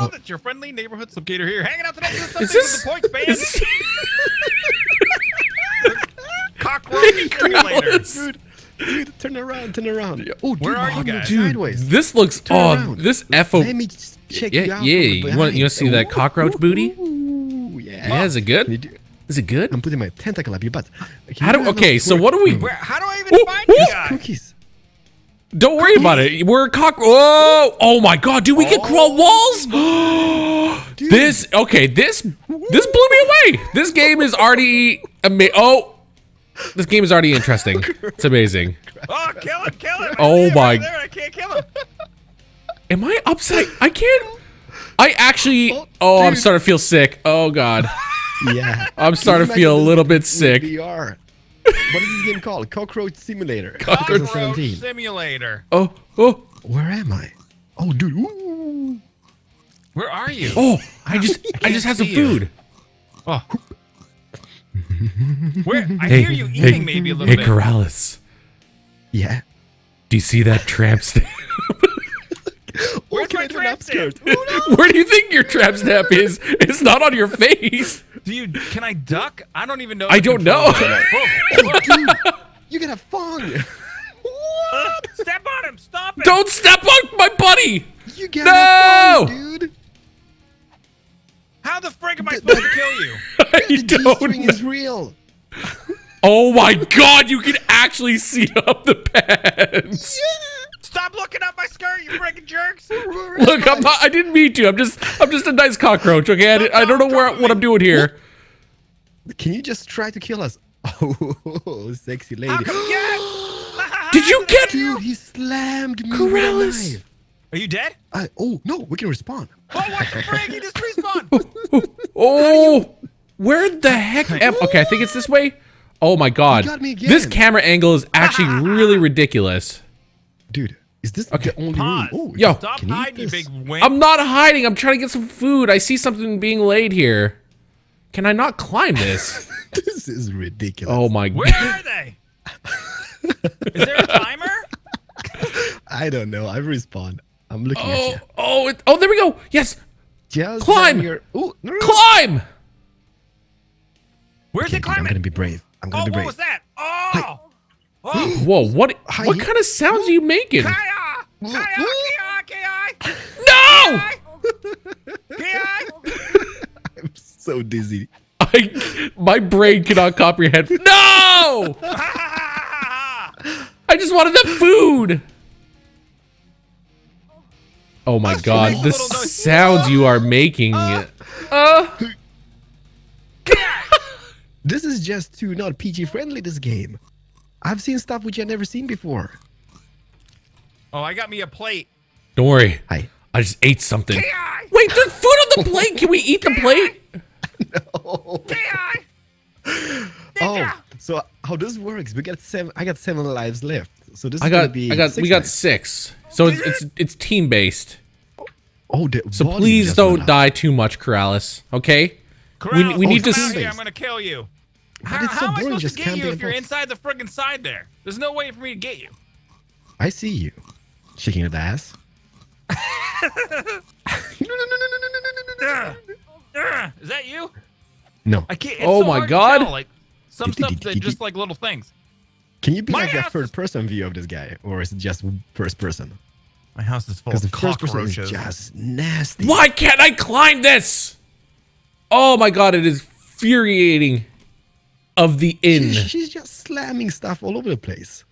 world, it's your friendly neighborhood Slipgator here, hanging out today with the Pojkband. Cockroach Simulator. Dude, turn around. Oh, dude, where are you guys? Dude, this looks odd. This FO. Let me just check you out. You want to see that cockroach booty? Ooh, yeah. Yeah, is it good? I'm putting my tentacle up your butt. Okay, so what do we? How do I even find you guys? Cookies. Don't worry about it. We're cockroach. Oh my god, dude, we can crawl walls. This blew me away. This game is already amazing. This game is already interesting. It's amazing. Oh, kill him, kill him! Oh my! There, I can't kill him. Am I upside? I can't. I actually. Oh, I'm starting to feel sick. Oh god. Yeah. I'm starting to feel a little bit sick. VR. What is this game called? Cockroach Simulator. Cockroach Simulator. Oh. Where am I? Oh, dude. Ooh. Where are you? Oh, I just had some food. Oh. Where? I hear you eating maybe a little bit. Hey, Coralis. Yeah. Do you see that tramp stamp? Where's my trap stamp? Where do you think your trap stamp is? It's not on your face. Can I duck? I don't even know. I don't know. Oh, dude, you got a phone. What? Step on him. Stop it. Don't step on my buddy. You got a phone, dude. How the frick am I supposed to kill you? The D-string is real. Oh my god, you can actually see up the pants. Yeah. Stop looking up my skirt, you freaking jerks. Look, I didn't mean to. I'm just a nice cockroach, okay? I don't know what I'm doing here. Can you just try to kill us? Oh, sexy lady. Did you get you? He slammed me. Coralis. Are you dead? Oh, no, we can respawn. Oh, what the frick? He just respawned. Oh, where the heck am I? Okay, I think it's this way. Oh, my God. You got me again. This camera angle is actually really ridiculous. Dude, is this the only room? Oh, yo, stop hiding, big wimp. I'm not hiding. I'm trying to get some food. I see something being laid here. Can I not climb this? This is ridiculous. Oh, my God. Where are they? Is there a timer? I don't know. I respawn. I'm looking at you. Oh, there we go. Yes. Just climb. Climb. Where's it climbing? I'm going to be brave. What was that? Oh. Oh. Whoa, what kind of sounds are you making? No! I'm so dizzy. My brain cannot comprehend. No! I just wanted the food. Oh my god, the sounds you are making. This is just too not PG friendly, this game. I've seen stuff which I've never seen before. Oh, I got me a plate. Don't worry. I just ate something. Wait, there's food on the plate. Can we eat the plate? No. Oh, so how this works? I got 7 lives left. So this we got 6. So it's team based. Oh, so please don't die too much, Coralis. Okay? Coralis, we need to see. I'm gonna kill you. How am I supposed to get you if you're inside the friggin' side there? There's no way for me to get you. I see you. Shaking the ass. No. Is that you? No. I can't. Oh my god. Like some stuff that just like little things. Can you be like a first-person view of this guy, or is it just first-person? My house is full of cockroaches. Just nasty. Why can't I climb this? Oh my god, it is infuriating. Of the inn. She's just slamming stuff all over the place.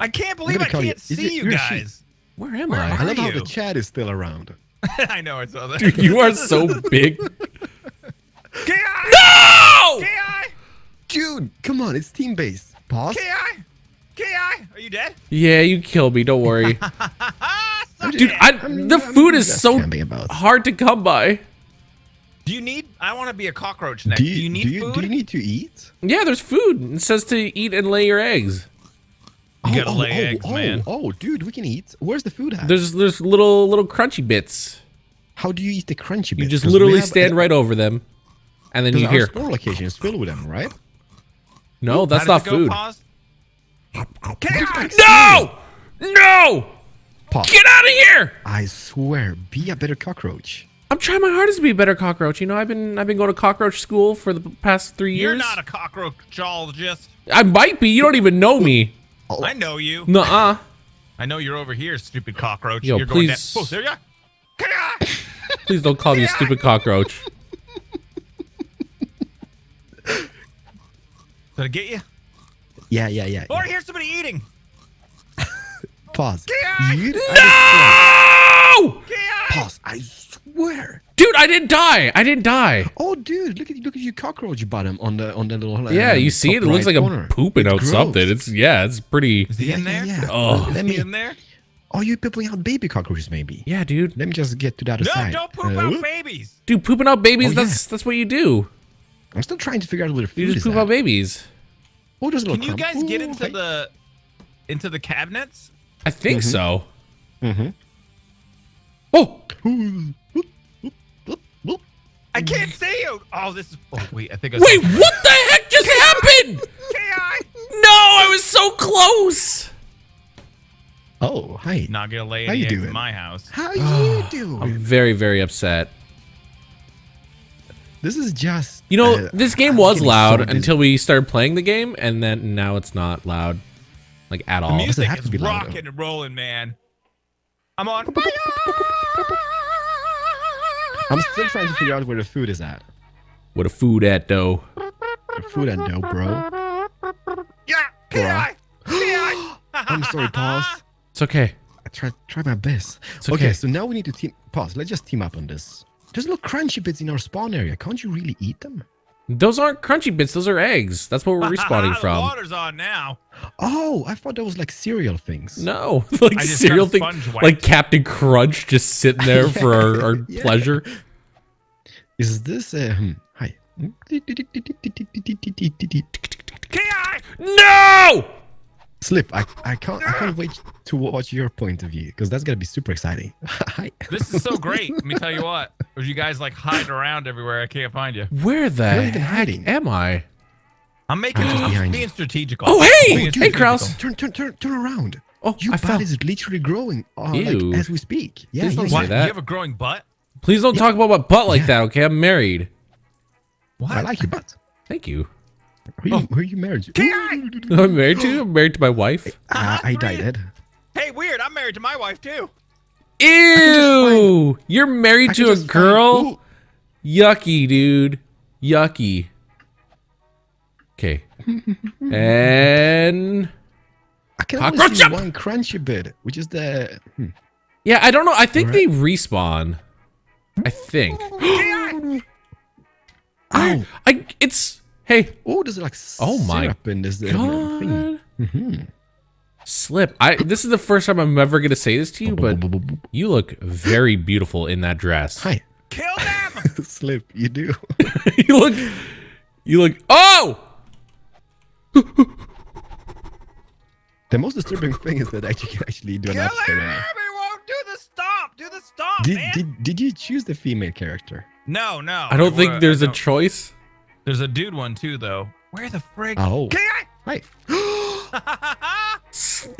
I can't believe I can't see you guys. Where am I? I love how the chat is still around. I know, I saw that. Dude, you are so big. No! K.I.! Dude, come on, it's team-based. Pause. K.I.! K.I., are you dead? Yeah, you killed me, don't worry. Dude, the food is so hard to come by. Do you need? I want to be a cockroach next. Do you need food? Do you need to eat? Yeah, there's food. It says to eat and lay your eggs. You gotta lay eggs, man. Oh, dude, we can eat. Where's the food at? There's little crunchy bits. How do you eat the crunchy bits? You just literally stand right over them, and then you hear. Our store location is filled with them, right? No, that's not food. No! No! Get out of here! I swear, be a better cockroach. I'm trying my hardest to be a better cockroach. You know, I've been going to cockroach school for the past 3 years. You're not a cockroachologist. I might be. You don't even know me. I know you. Nuh-uh. I know you're over here, stupid cockroach. Yo, you're please. Going to... Oh, there you are. Please don't call me a stupid cockroach. Did I get you? Yeah. Or here's somebody eating. Pause. You didn't? No! Pause. I swear. Dude, I didn't die. I didn't die. Oh, dude, look at your cockroach bottom on the little. Yeah, you see it. It looks like I'm pooping out something. It's yeah, it's pretty. Is he in there? Yeah. Oh, let me in there. Are you pooping out baby cockroaches? Maybe. Yeah, dude. Let me just get to that aside. No, don't poop out babies. Dude, pooping out babies. That's what you do. I'm still trying to figure out where the food is. You just poop out babies. Oh, just can you guys get into the cabinets? I think so. Oh. I can't see you. Oh, this is. Oh, wait, I think. Wait, what the heck just happened? No, I was so close. Oh, hi. Not gonna lay any eggs in my house. How you doing? I'm very, very upset. This is just. You know, this game was loud until we started playing the game, and then now it's not loud, like at all. The music is rocking and rolling, man. I'm on fire. I'm still trying to figure out where the food is at. Where the food at, though? The food at, though, bro. Yeah. I'm sorry, pause. It's okay. I try my best. It's okay. So now we need to team. Pause. Let's just team up on this. There's little crunchy bits in our spawn area. Can't you really eat them? Those aren't crunchy bits. Those are eggs. That's what we're respawning from. The water's on now. Oh, I thought that was like cereal things. No, like cereal things, like Captain Crunch just sitting there for our pleasure. Is this hi? No! Slip, I can't wait to watch your point of view because that's gonna be super exciting. This is so great. Let me tell you what. Or you guys like hiding around everywhere? I can't find you. Where the heck am I? I'm making. I'm being strategic. Oh hey, hey Klaus, turn around. Oh, your butt is literally growing like, as we speak. Yeah, please don't say that. You have a growing butt. Please don't talk about my butt like that. Okay, I'm married. What? I like your butt. Thank you. Who are you married to? I'm married to. I'm married to my wife. I died. Hey, weird. I'm married to my wife too. Ew! You're married to a girl? Yucky, dude. Yucky. Okay. And I can only see one crunchy bit, which is the. Yeah, I don't know. I think they respawn. I think. Ow! It's. Hey. Oh, does it like syrup in this thing? Slip. This is the first time I'm ever gonna say this to you, but you look very beautiful in that dress. Hi. Kill them. Slip. You do. You look. Oh. The most disturbing thing is that you can actually do an extra. Do the stomp. Do the stomp. Did you choose the female character? No. I don't think there's a choice. There's a dude one too, though. Where the frig? Oh. Right. Slip!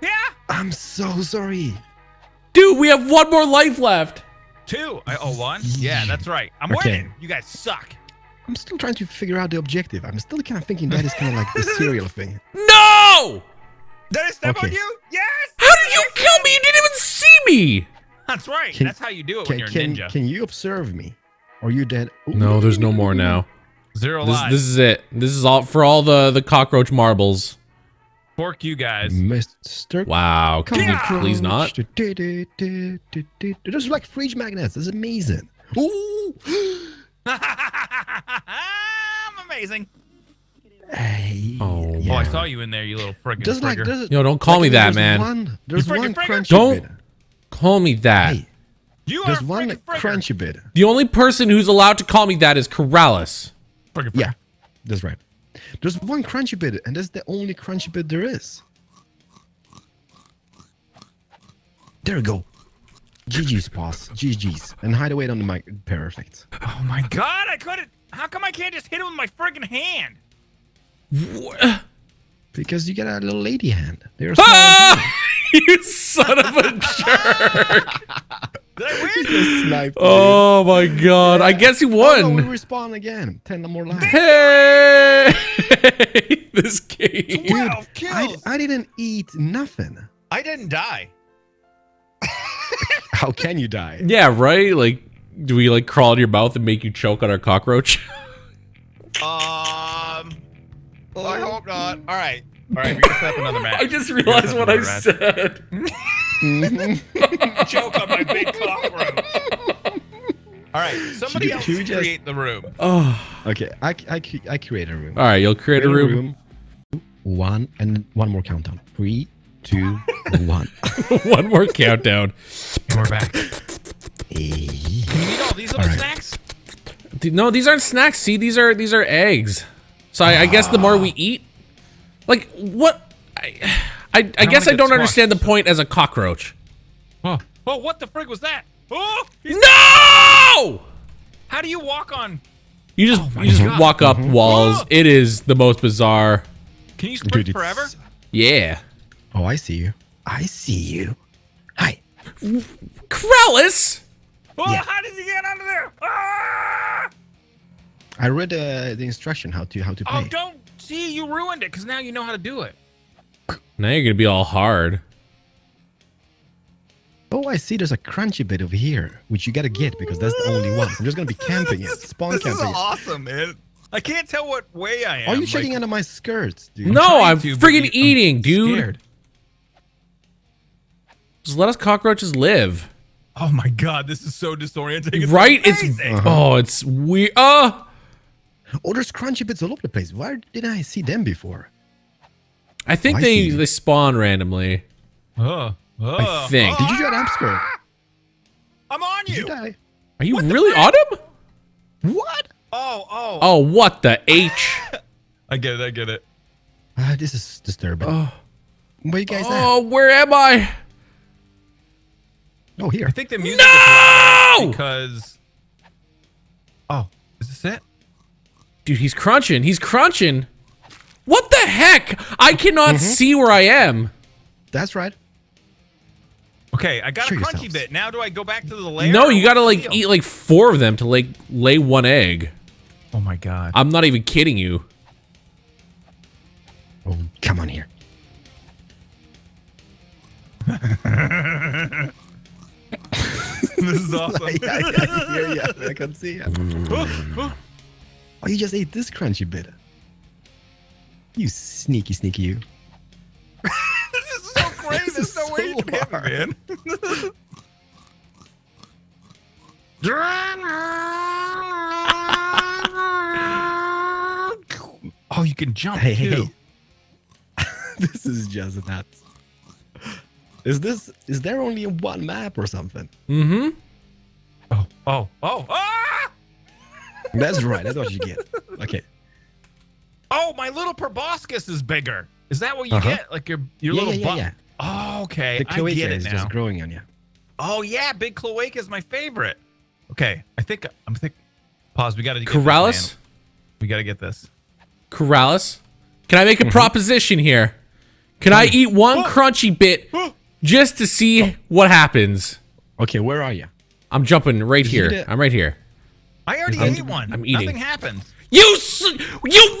Yeah. I'm so sorry. Dude, we have one more life left. Two. One? Yeah, that's right. I'm winning. You guys suck. I'm still trying to figure out the objective. I'm still kind of thinking that is kind of like the cereal thing. No! Did I step on you? Yes! How did you kill me? You didn't even see me! That's right. That's how you do it when you're a ninja. Can you observe me? Are you dead? Ooh. No, there's no more now. Zero lives. This is it. This is all for all the cockroach marbles. Fork you guys. Mr. Wow. Can you please not? There's like fridge magnets. This is amazing. Ooh. I'm amazing. Oh, I saw you in there, you little friggin' frigger. Yo, don't call me that, man. There's one crunchy bit. Don't call me that. Hey. There's one crunchy bit. The only person who's allowed to call me that is Coralis. Yeah, that's right. There's one crunchy bit, and that's the only crunchy bit there is. There we go. GG's, boss. GG's. And hide away on the mic. Perfect. Oh my god, I couldn't. How come I can't just hit him with my friggin' hand? What? Because you got a little lady hand. You son of a jerk. Did I win? Just sniped oh me. My god. Yeah. I guess you won. Oh, no, we respawn again. 10 more lives. Hey! This game. 12 kills. I didn't eat nothing. I didn't die. How can you die? Yeah, right? Like, do we like crawl in your mouth and make you choke on our cockroach? I hope not. Alright. Alright, we're gonna set up another match. I just realized what I said. Choke on my big cockroach. Alright, somebody else create the room. Oh. Okay, I create a room. Alright, you'll create a room. One more countdown. 3, 2, 1. One more countdown. And we're back. Can you eat all these little snacks? No, these aren't snacks. See, these are eggs. So I guess the more we eat, like what? I guess I don't understand the point as a cockroach. Huh. Oh, what the frig was that? Oh, no! How do you walk on? You just walk up walls. Whoa. It is the most bizarre. Can you sprint forever? Yeah. Oh, I see you. I see you. Hi. Coralis! Oh, yeah. How did you get out of there? Ah! I read the instruction how to play. Oh, don't see you ruined it because now you know how to do it. Now you're gonna be all hard. Oh, I see. There's a crunchy bit over here, which you gotta get because that's the only one. So I'm just gonna be camping it. Spawn camping. This is awesome, man. I can't tell what way I am. Are you checking under my skirts, dude? No, I'm freaking eating, dude. Scared. Just let us cockroaches live. Oh my god, this is so disorienting. It's right? Amazing. It's oh, it's weird. Oh, there's crunchy bits all over the place. Why didn't I see them before? I think they spawn randomly. I think. Did you get an upskirt? I'm on you. Did you die? Are you really on him? What? Oh, what the H? I get it. This is disturbing. Where you guys at? Oh, where am I? Oh, here. I think the music is loud because... Oh, is this it? Dude, he's crunching. He's crunching. What the heck? I cannot see where I am. That's right. Okay, I got a crunchy bit. Now do I go back to the layer? No, you gotta like eat like 4 of them to like lay 1 egg. Oh my god. I'm not even kidding you. Oh, come on here. This is awesome. I hear you. I can see you. Oh, you just ate this crunchy bit. You sneaky you. This is so crazy. There's no way you can hit me, man. Oh, you can jump. Hey. This is just nuts. Is there only 1 map or something? Oh. That's right. That's what you get. Okay. Oh, my little proboscis is bigger. Is that what you get? Like your little butt? Oh, okay. The cloaca is just growing on you. Oh yeah, big cloaca is my favorite. Okay, I think. Pause. We gotta get Coralis. We gotta get this. Coralis, can I make a proposition here? Can I eat 1 crunchy bit? Just to see what happens. Okay, where are you? I'm jumping right here. I'm right here. I already ate 1. I'm eating. Nothing happened. You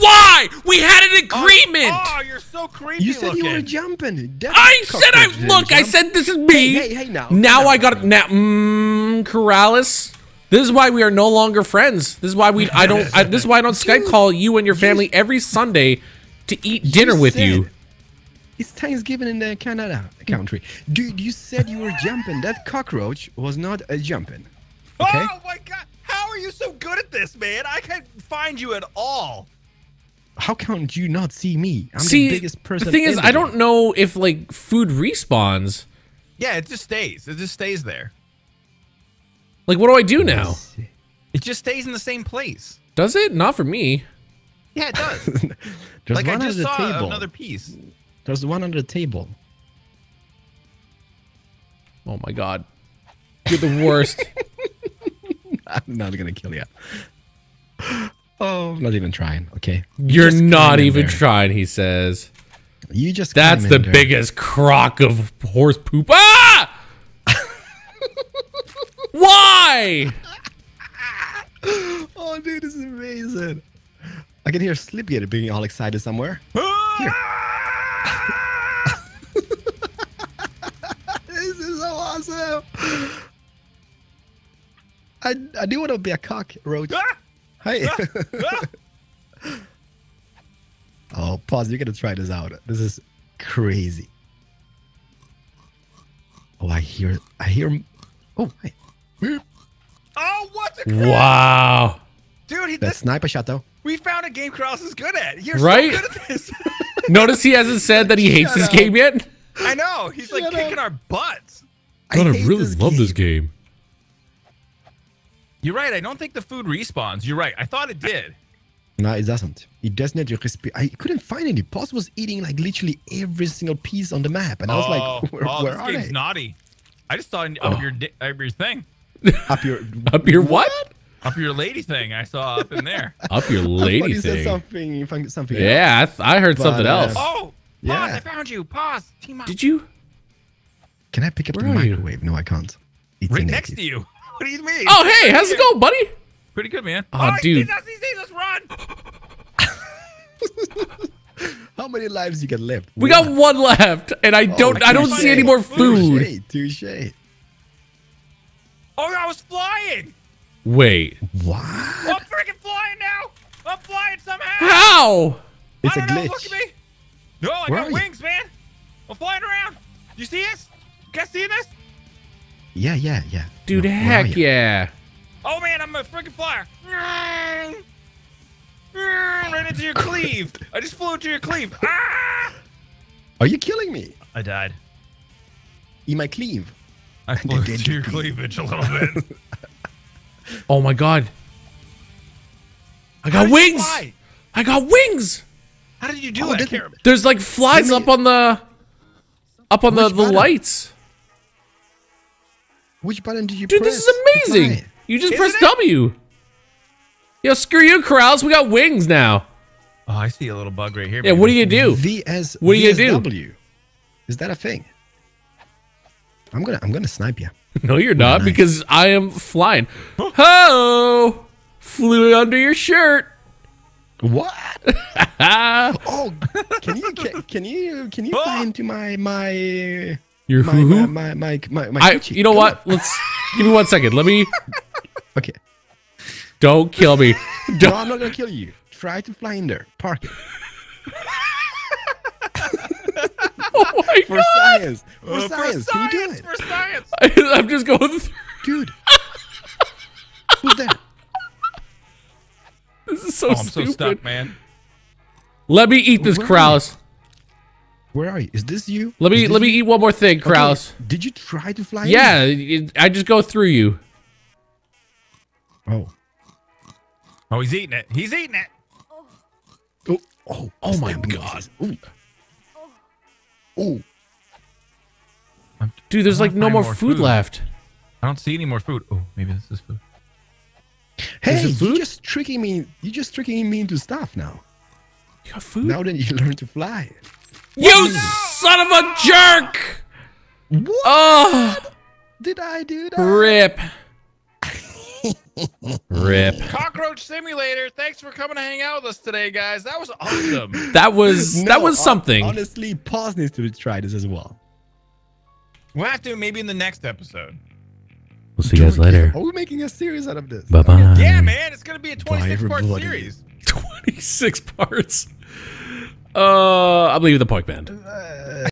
why? We had an agreement. Oh, you're so creepy. You said you were jumping. I said I said this is me. Hey, now. Now I got Coralis. This is why we are no longer friends. This is why we this is why I don't Skype call you and your family every Sunday to eat dinner with you. It's Thanksgiving in the Canada country. Dude, you said you were jumping. That cockroach was not a jumping. Okay? Oh my god! How are you so good at this, man? I can't find you at all. How can you not see me? I'm the biggest person. The thing is, I don't know if like food respawns. Yeah, it just stays. It just stays there. Like, what do I do now? It just stays in the same place. Does it? Not for me. Yeah, it does. Like I just saw another piece. There's 1 under the table. Oh my god. You're the worst. I'm not gonna kill you. Oh, I'm not even trying, okay? You're not even trying, he says. You just that's the biggest crock of horse poop. Ah! Why? Oh, dude, this is amazing. I can hear Slipgator being all excited somewhere. Here. This is so awesome. I do want to be a cockroach. Hey. Oh, pause. You got to try this out. This is crazy. Oh, I hear. Oh, hey. Oh, what the crap? Wow. Dude, he that sniper shot, though. We found a game Klaus is good at. You're right? So good at this. Notice he hasn't said that he hates this game yet. I know. He's like kicking our butts. God, I really love this game. You're right. I don't think the food respawns. You're right. I thought it did. No, it doesn't. It doesn't. I couldn't find any. Pause was eating like literally every single piece on the map. And I was like, where are they? This game's naughty. I just saw up your thing. Up your what? Up your lady thing. I saw up in there. Up your lady thing. Something yeah, else. I heard something else. Oh, pause. I found you. Pause. Team up. Did you? Can I pick up the microwave? No, I can't. It's right next to you. What do you mean? Oh, hey, how's it going, buddy? Pretty good, man. Oh, dude. He sees us run. How many lives you can live? We got one left, and I don't see any more food. Touche. Oh, I was flying. Wait. What? I'm freaking flying now. I'm flying somehow. How? It's a glitch. Look at me. No, I got wings, man. I'm flying around. You see this? You guys see this? Yeah, yeah, yeah. Dude, heck yeah. Oh, man, I'm a freaking flyer. Right into your cleave. I just flew into your cleave. Ah! Are you killing me? I died. Eat my cleave. I flew into your cleavage a little bit. Oh, my God. I got wings. I got wings. How did you do that? There's like flies up on the lights. Which button did you press? Dude, this is amazing. You just press W. Yo, screw you, Coralis. We got wings now. Oh, I see a little bug right here. Yeah, what do you do? What do you do? Is that a thing? I'm gonna snipe you. No, you're not, because I am flying. Oh, flew under your shirt. What? Oh, can you fly into my? Your hoo-hoo? My you know what? Let's give me 1 second. Let me. Okay. Don't kill me. Don't. No, I'm not gonna kill you. Try to fly in there. Park it. Oh my God! For science, can you do it? For science. I'm just going through. Dude. Who's that? This is so stupid. I'm so stuck, man. Let me eat this, Coralis. Where are you? Is this you? Let me eat one more thing, Coralis. Okay. Did you try to fly? Yeah, I just go through you. Oh, he's eating it. He's eating it. Oh my God. Oh. Dude, there's like no more food left. I don't see any more food. Oh, maybe this is food. Hey, you're just tricking me. You're just tricking me into stuff now. You got food? Now then you learn to fly. You son of a jerk! What did I do that? RIP. RIP. Cockroach Simulator, thanks for coming to hang out with us today, guys. That was awesome. that was something. Honestly, Pause needs to try this as well. We'll have to maybe in the next episode. We'll see you guys later. Are we making a series out of this? Bye-bye. Yeah, man. It's going to be a 26-part series. 26 parts. I'm leaving the Pojkband.